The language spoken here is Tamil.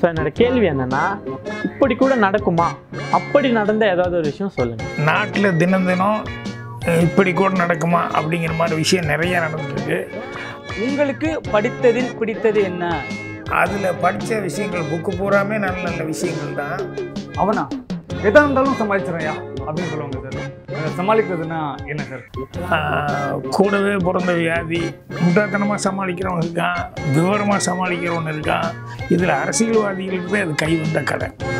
ஸோ என்னோட கேள்வி என்னன்னா, இப்படி கூட நடக்குமா? அப்படி நடந்த ஏதாவது ஒரு விஷயம் சொல்லுங்க. நாட்டில் தினம் தினம் இப்படி கூட நடக்குமா அப்படிங்கிற மாதிரி விஷயம் நிறைய நடந்துருக்கு. உங்களுக்கு படித்ததில் பிடித்தது என்ன? அதில் படித்த விஷயங்கள் புக்கு பூராமே நல்ல நல்ல விஷயங்கள் தான். அவனா எதாக இருந்தாலும் சமாளிச்சிடறியா அப்படின்னு சொல்லுவாங்க சார். சமாளிக்கிறதுனா என்ன சார்? கூடவே பிறந்த வியாதி, முட்டாத்தனமாக சமாளிக்கிறவங்க இருக்கான், விவரமாக சமாளிக்கிறவங்க இருக்கான். இதில் அரசியல்வாதிகளுக்கு அது கை வந்த கதை.